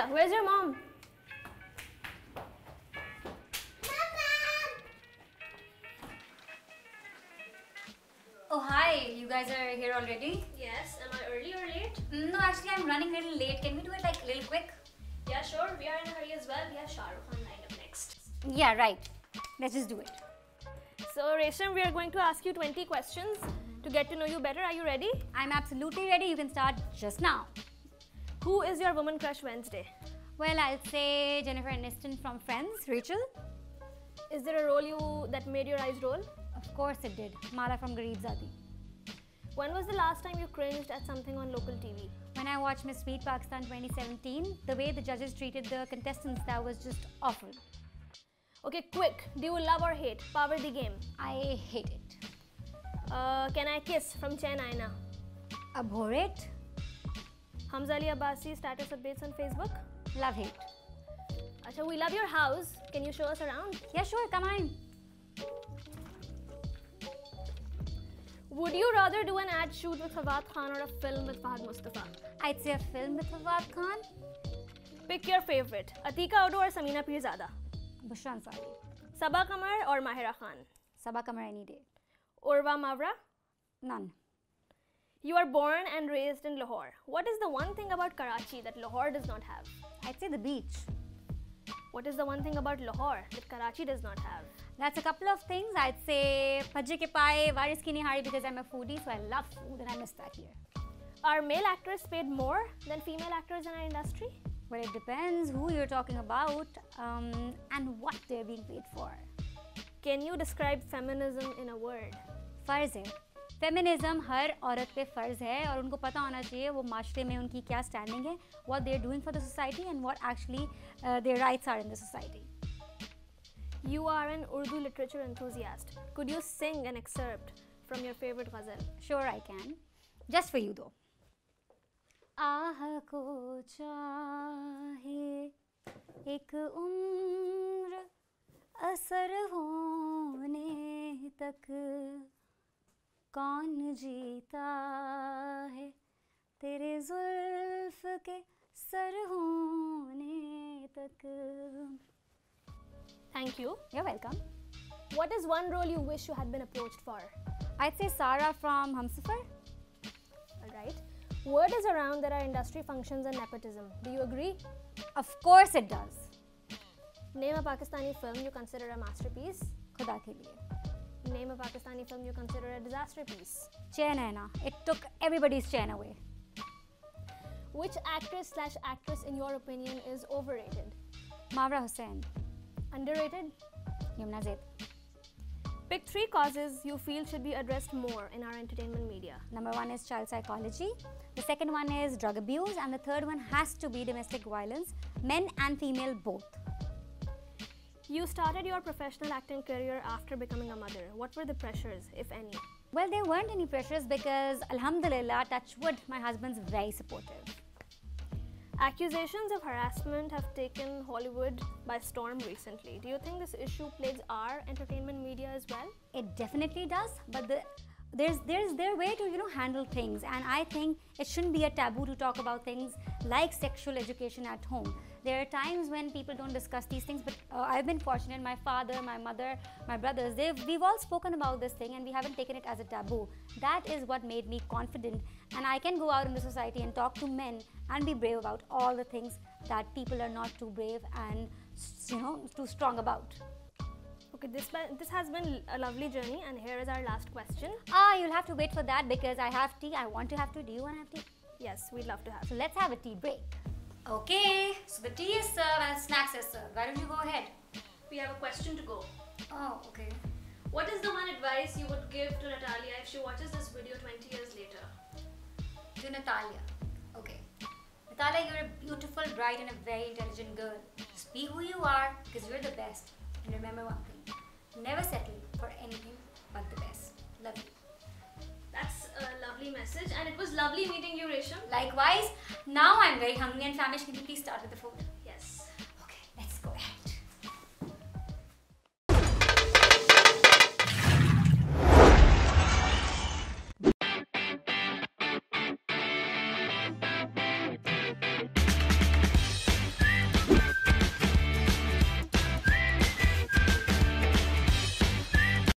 Natalia, where's your mom? Oh, hi. You guys are here already? Yes. Am I early or late? No, actually, I'm running a little late. Can we do it like a little quick? Yeah, sure. We are in a hurry as well. We have Shah Rukh lined up next. Yeah, right. Let's just do it. So, Resham, we are going to ask you 20 questions to get to know you better. Are you ready? I'm absolutely ready. You can start just now. Who is your woman crush Wednesday? Well, I'll say Jennifer Aniston from Friends, Rachel. Is there a role that made your eyes roll? Of course it did. Mala from Gareeb Zadi. When was the last time you cringed at something on local TV? When I watched Miss Sweet Pakistan 2017, the way the judges treated the contestants, that was just awful. Okay, quick. Do you love or hate Power the Game? I hate it. Can I Kiss from Chen Aina? Abhor it. Hamza Ali Abbasi status updates on Facebook? Love hate. Achha, we love your house. Can you show us around? Yeah, sure. Come on. Would you rather do an ad shoot with Fawad Khan or a film with Fahad Mustafa? I'd say a film with Fawad Khan. Pick your favorite, Atika Odo or Samina Peerzada? Bushra Ansari. Saba Qamar or Mahira Khan? Saba Qamar any day. Urwa, Mawra? None. You are born and raised in Lahore. What is the one thing about Karachi that Lahore does not have? I'd say the beach. What is the one thing about Lahore that Karachi does not have? That's a couple of things. I'd say Phajje ke Paaye, Waris ki Nihari, because I'm a foodie, so I love food and I miss that here. Are male actors paid more than female actors in our industry? Well, it depends who you're talking about and what they're being paid for. Can you describe feminism in a word? Farz hai. Feminism har aurat pe farz hai aur unko pata hona chahiye wo maashre mein unki kya standing hai, what they're doing for the society and what actually their rights are in the society. You are an Urdu literature enthusiast. Could you sing an excerpt from your favorite ghazal? Sure, I can. Just for you, though. Ah ko chahe ek umr asar hone tak kaun jeeta hai tere zulf ke sar hone tak. Thank you. You're welcome. What is one role you wish you had been approached for? I'd say Sara from Humsafar. Alright. Word is around that our industry functions on nepotism. Do you agree? Of course it does. Name a Pakistani film you consider a masterpiece. Khuda ke liye. Name a Pakistani film you consider a disaster piece. Chain hai na. It took everybody's chain away. Which actress/actress in your opinion is overrated? Mavra Hussain. Underrated? Yumna Zaid. Pick three causes you feel should be addressed more in our entertainment media. Number one is child psychology. The second one is drug abuse. And the third one has to be domestic violence. Men and female both. You started your professional acting career after becoming a mother. What were the pressures, if any? Well, there weren't any pressures because, alhamdulillah, touch wood, my husband's very supportive. Accusations of harassment have taken Hollywood by storm recently. Do you think this issue plagues our entertainment media as well? It definitely does, but there's their way to handle things, and I think it shouldn't be a taboo to talk about things like sexual education at home. There are times when people don't discuss these things, but I've been fortunate. My father, my mother, my brothers, we've all spoken about this thing and we haven't taken it as a taboo. That is what made me confident, and I can go out in the society and talk to men and be brave about all the things that people are not too brave and too strong about. Okay, this has been a lovely journey, and here is our last question. You'll have to wait for that because I have tea. I want to have tea. Do you want to have tea? Yes, we'd love to have tea. So let's have a tea break. Okay, so the tea is served and snacks are served. Why don't you go ahead? We have a question to go. Oh, okay. What is the one advice you would give to Natalia if she watches this video 20 years later? To Natalia. Okay. Natalia, you're a beautiful, bright and a very intelligent girl. Just be who you are because you're the best. And remember one thing, never settle for anything but the best. Love you. That's a lovely message, and it was lovely meeting you, Resham. Likewise. Now I'm very hungry and famished. Can you please start with the food?